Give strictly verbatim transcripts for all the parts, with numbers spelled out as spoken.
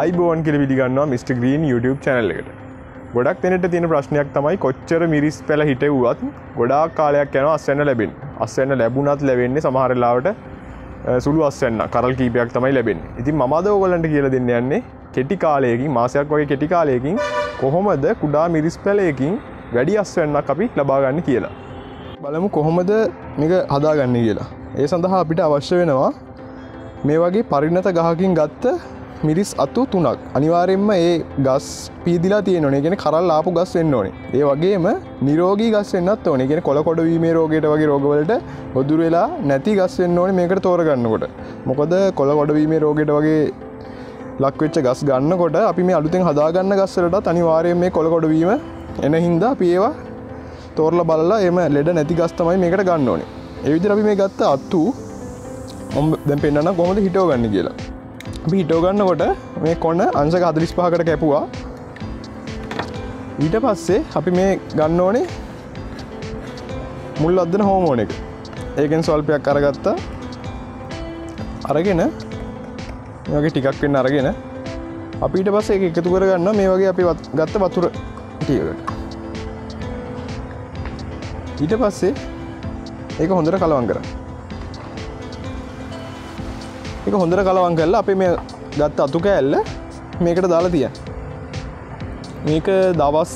आईबोन के लिए mister green YouTube channel ගොඩක් දෙනෙට තියෙන ප්‍රශ්නයක් තමයි කොච්චර මිරිස් පැල හිටෙව්වත් ගොඩාක් කාලයක් යනවා අස්වැන්න ලැබෙන්න. අස්වැන්න ලැබුණත් ලැබෙන්නේ සමහර ලාවට සුළු අස්වැන්න කරල් කීපයක් තමයි ලැබෙන්නේ. ඉතින් මම අද ඔයගලන්ට කියලා දෙන්න යන්නේ කෙටි කාලයකින් මාසයක් වගේ කෙටි කාලයකින් කොහොමද කුඩා මිරිස් පැලයකින් වැඩි අස්වැන්නක් අපි ලබා ගන්න කියලා. බලමු කොහොමද මේක හදාගන්නේ කියලා. ඒ සඳහා අපිට අවශ්‍ය වෙනවා මේ වගේ පරිණත ගහකින් ගත්ත මිරිස් අතු තුනක් අනිවාර්යෙන්ම ඒ ගස් පීදිලා තියෙන්න ඕනේ. ඒ කියන්නේ කරල් ආපු ගස් වෙන්න ඕනේ. ඒ වගේම නිරෝගී ගස් වෙන්නත් ඕනේ. ඒ කියන්නේ කොළ කොඩ වීමේ රෝගයට වගේ රෝගවලට ගොදුරු වෙලා නැති ගස් වෙන්න ඕනේ මේකට තෝරගන්නකොට. මොකද කොළ කොඩ වීමේ රෝගයට වගේ ලක් වෙච්ච ගස් ගන්නකොට අපි මේ අලුතෙන් හදාගන්න ගස් වලටත් අනිවාර්යෙන්ම මේ කොළ කොඩ වීම එන හින්දා අපි ඒවා තෝරලා බලලා එම ලෙඩ නැති ගස් තමයි මේකට ගන්න ඕනේ. ඒ විදිහට අපි මේ ගත්ත අතු මම දැන් පෙන්නන්න කොහොමද හිටව ගන්න කියලා. අපි හිටවගන්නකොට මේ කොන අංශක හතළිස් පහකට කැපුවා. ඊට පස්සේ අපි මේ ගන්න ඕනේ මුල් අද්දන හෝමෝන එක. ඒකෙන් සල්පයක් අරගත්තා. අරගෙන මේ වගේ ටිකක් වෙන්න අරගෙන අපි ඊට පස්සේ ඒක එකතු කරගන්නවා මේ වගේ අපි ගත්ත වතුර ටිකකට. ඊට පස්සේ ඒක හොඳට කලවම් කරගන්න. ඒක හොඳට කලවම් කරලා අපි මේ ගත්ත අතු කෑල්ල මේකට දාලා තියන්න. මේක දවස්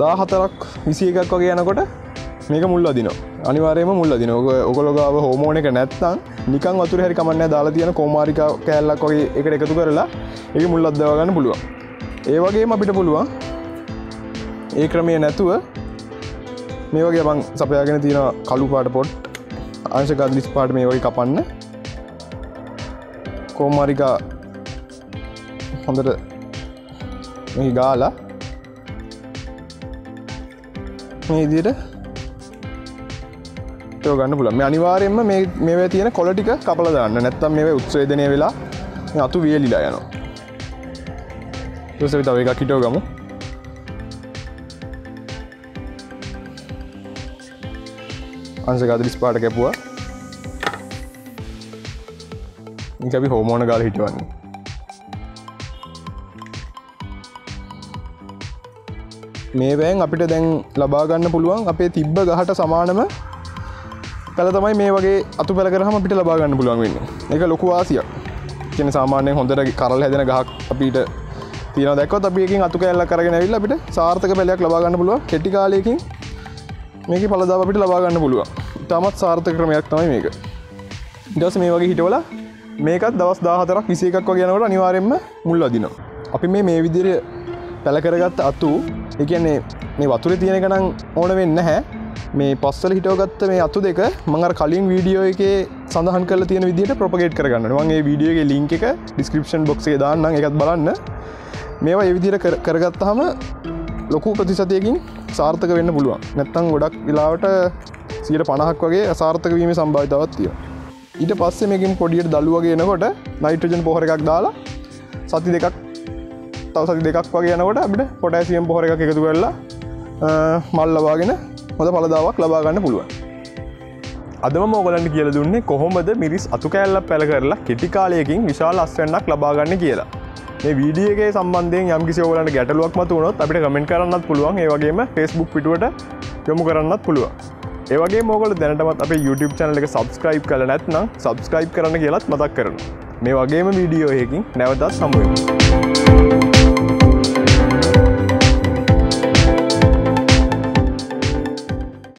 දාහතරක් විසිඑකක් වගේ යනකොට මේක මුල් අදිනවා. අනිවාර්යයෙන්ම මුල් අදිනවා. ඔයගොල්ලෝ ගාව හෝමෝන එක නැත්නම් නිකන් වතුර හැරි කමක් නැහැ දාලා තියන කොමාරිකා කෑල්ලක් වගේ ඒකට එකතු කරලා ඒක මුල් අද්දව ගන්න පුළුවන්. ඒ වගේම අපිට පුළුවන් ඒ ක්‍රමයේ නැතුව මේ වගේ මං සපයාගෙන තියෙන කළු පාට පොට් අංශක හතළිස් පාට මේ වගේ කපන්න. කොමාරිකා හොඳට මේ ගාලා මේ විදිහට තෝ ගන්න පුළුවන්. මේ අනිවාර්යයෙන්ම මේ මේවේ තියෙන කොළ ටික කපලා දාන්න. නැත්නම් මේවේ උත්සේදනය වෙලා මේ අතු වියලිලා යනවා. ඊට පස්සේ තව එකක් හිටව ගමු. අංශක හතළිස් පාට කැපුවා. මේක අපි හෝමෝන ගාලා හිටවන්නේ. මේ වෙන් අපිට දැන් ලබා ගන්න පුළුවන් අපේ තිබ්බ ගහට සමානම පැල තමයි මේ වගේ අතු පැල කරාම අපිට ලබා ගන්න පුළුවන් වෙන්නේ. ඒක ලොකු වාසියක්. කියන්නේ සාමාන්‍යයෙන් හොඳට කරල් හැදෙන ගහක් අපිට තියනවා දැක්කොත් අපි එකකින් අතු කැලලක් අරගෙන ඇවිල්ලා අපිට සාර්ථක පැලයක් ලබා ගන්න පුළුවන්. කෙටි කාලයකින් මේකේ පළදාව අපිට ලබා ගන්න පුළුවන්. ඉතාමත් සාර්ථක ක්‍රමයක් තමයි මේක. ඊට පස්සේ මේ වගේ හිටවලා මේකත් දවස් දාහතරක් විසිඑකක් වගේ යනකොට අනිවාර්යයෙන්ම මුල් අදිනවා. අපි මේ මේ විදිහට පැල කරගත්ත අතු, ඒ කියන්නේ මේ වතුරේ තියෙන එක නම් ඕන වෙන්නේ නැහැ. මේ පස්වල හිටවගත්ත මේ අතු දෙක මම අර කලින් වීඩියෝ එකේ සඳහන් කරලා තියෙන විදිහට ප්‍රොපගේට් කරගන්න ඕනේ. මම මේ වීඩියෝ එකේ link එක description box එකේ දාන්නම්. ඒකත් බලන්න. මේවා මේ විදිහට කරගත්තාම ලොකු ප්‍රතිශතයකින් සාර්ථක වෙන්න පුළුවන්. නැත්තම් ගොඩක් වෙලාවට සියයට පණහක් වගේ අසාර්ථක වීමේ සම්භාවිතාවක් තියෙනවා. ඊට පස්සේ මේකෙන් පොඩියට දළු වගේ එනකොට නයිට්‍රජන් පොහොර එකක් දාලා සති දෙකක් තව සති දෙකක් වගේ යනකොට අපිට පොටෑසියම් පොහොර එකක් එකතු කරලා මල් ලබාගෙන හොඳ ඵලදාවක් ලබා ගන්න පුළුවන්. අද මම ඔයගලන්ට කියලා දුන්නේ කොහොමද මිරිස් අතු කෑල්ලක් පැල කරලා කෙටි කාලයකින් විශාල අස්වැන්නක් ලබා ගන්න කියලා. මේ වීඩියෝ එකේ සම්බන්ධයෙන් යම්කිසි ඔයගලන්ට ගැටලුවක් මතුනොත් අපිට කමෙන්ට් කරන්නත් පුළුවන්. ඒ වගේම Facebook පිටුවට යොමු කරන්නත් පුළුවන්. ඒ වගේම ඔයගොල්ලෝ දැනටමත් අපේ YouTube channel එක subscribe කරලා නැත්නම් subscribe කරන්න කියලාත් මතක් කරනවා. මේ වගේම වීඩියෝ එකකින් නැවතත් හමු වෙමු.